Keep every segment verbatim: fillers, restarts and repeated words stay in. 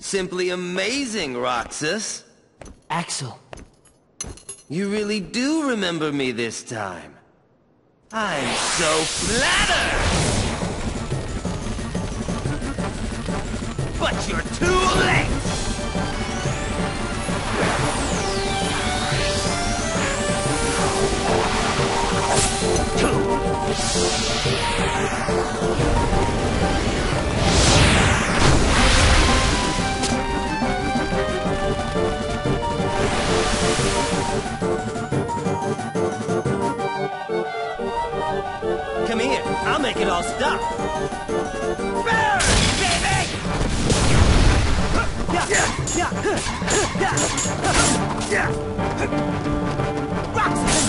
Simply amazing, Roxas. Axel. You really do remember me this time. I'm so flattered! But you're too late! Come here, I'll make it all stop. Burn, baby! Roxas!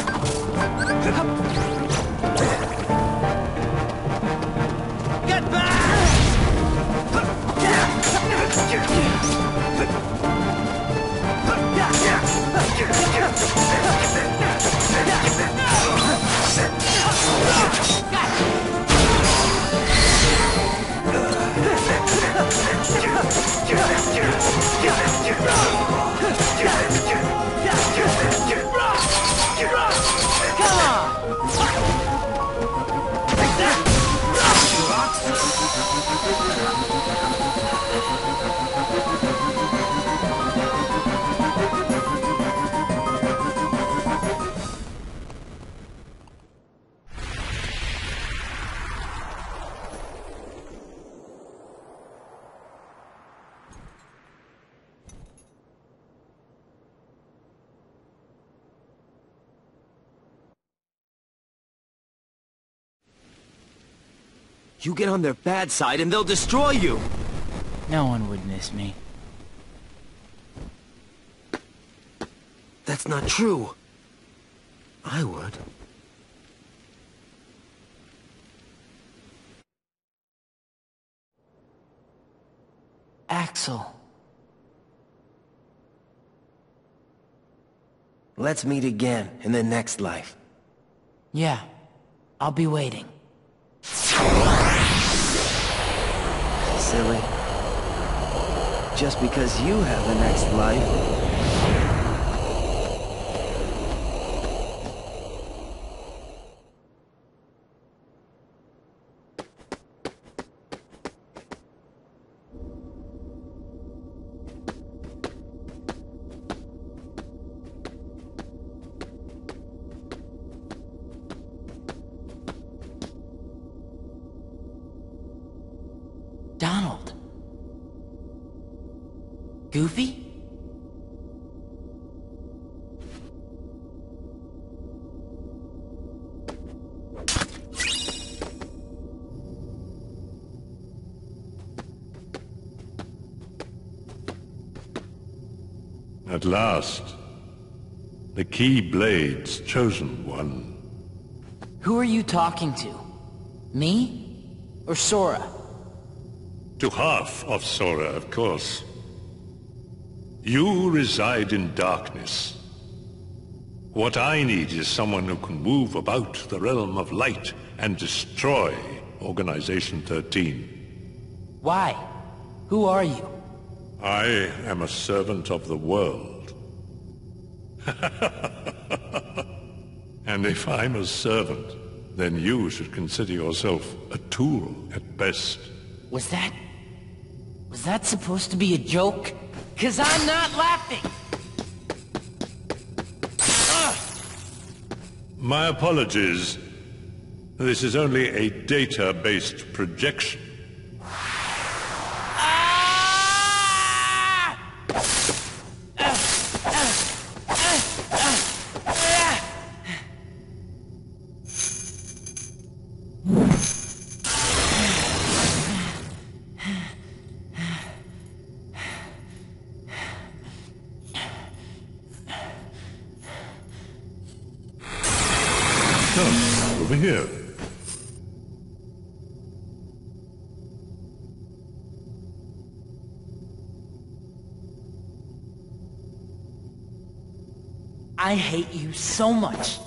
You get on their bad side and they'll destroy you! No one would miss me. That's not true. I would. Axel. Let's meet again in the next life. Yeah. I'll be waiting. Silly. Just because you have a next life. Donald. Goofy? At last, the Key Blade's chosen one. Who are you talking to? Me? Or Sora? To half of Sora, of course. You reside in darkness. What I need is someone who can move about the realm of light and destroy Organization thirteen. Why? Who are you? I am a servant of the world. And if I'm a servant, then you should consider yourself a tool at best. Was that... was that supposed to be a joke? 'Cause I'm not laughing! Ugh. My apologies. This is only a data-based projection. Ah! Uh, uh, uh, uh, uh. Over here. I hate you so much.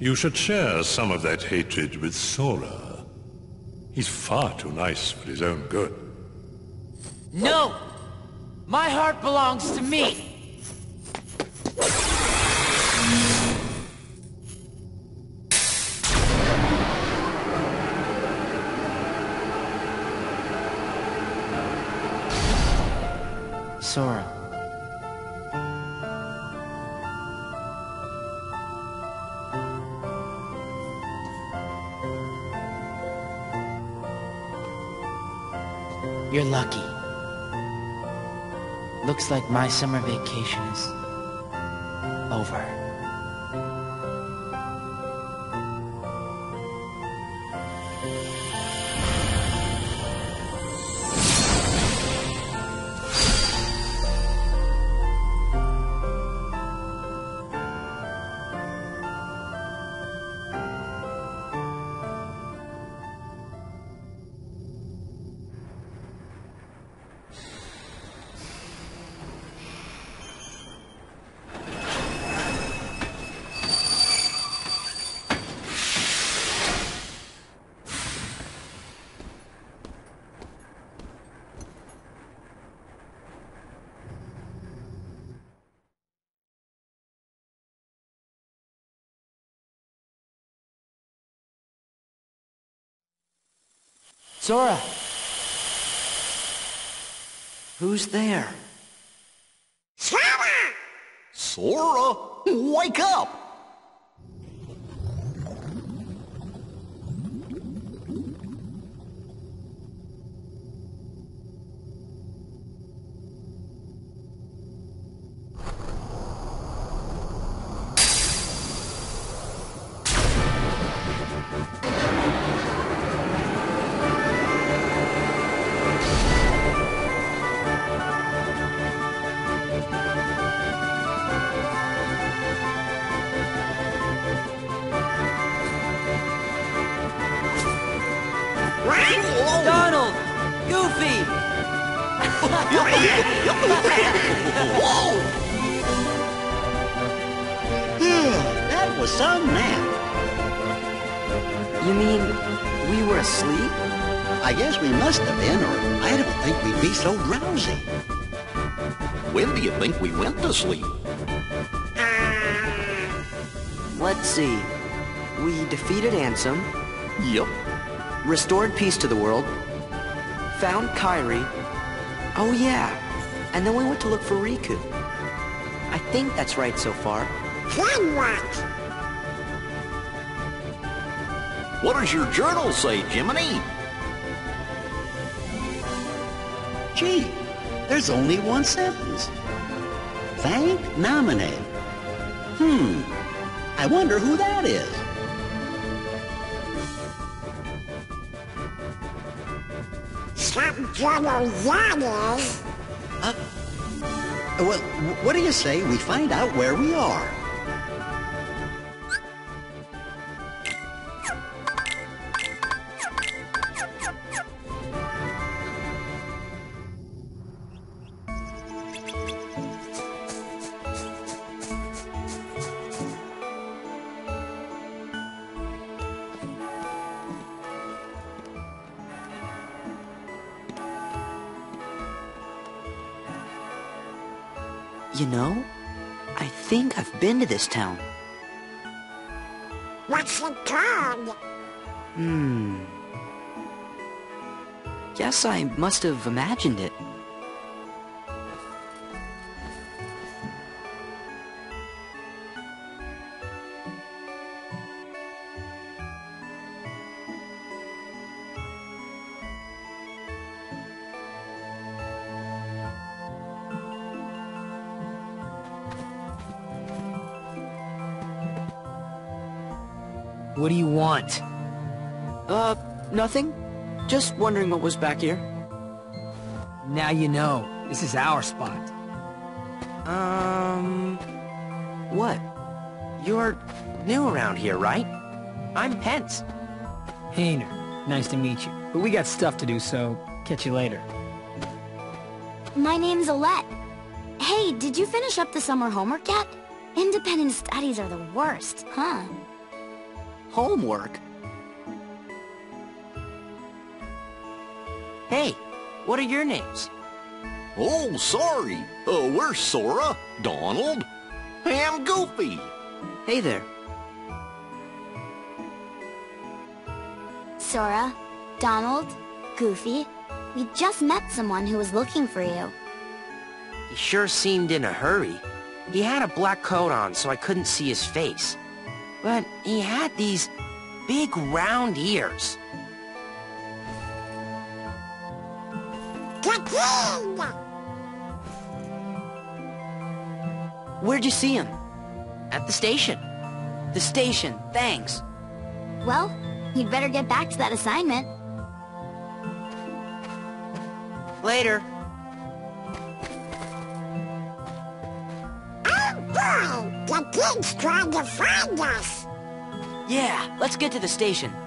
You should share some of that hatred with Sora. He's far too nice for his own good. No! My heart belongs to me! Sora. You're lucky. Looks like my summer vacation is over. Sora! Who's there? Sora! Sora, wake up! Donald! Goofy! Whoa! That was some nap. You mean we were asleep? I guess we must have been, or I don't think we'd be so drowsy. When do you think we went to sleep? Let's see. We defeated Ansem. Yep. Restored peace to the world, found Kairi, oh yeah, and then we went to look for Riku. I think that's right so far. Then what? What does your journal say, Jiminy? Gee, there's only one sentence. Thank nominate. Hmm, I wonder who that is. Uh, well, what do you say we find out where we are? You know, I think I've been to this town. What's it called? Hmm. Guess I must have imagined it. What do you want? Uh, nothing. Just wondering what was back here. Now you know. This is our spot. Um... What? You're new around here, right? I'm Pence. Hayner, nice to meet you. But we got stuff to do, so catch you later. My name's Olette. Hey, did you finish up the summer homework yet? Independent studies are the worst, huh? Homework? Hey, what are your names? Oh, sorry. Uh, we're Sora, Donald, and Goofy. Hey there. Sora, Donald, Goofy, we just met someone who was looking for you. He sure seemed in a hurry. He had a black coat on, so I couldn't see his face. But he had these big round ears. Where'd you see him? At the station. The station, thanks. Well, you'd better get back to that assignment. Later. Oh boy, the pig's trying to find us. Yeah, let's get to the station.